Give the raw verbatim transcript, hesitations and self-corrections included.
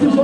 Let's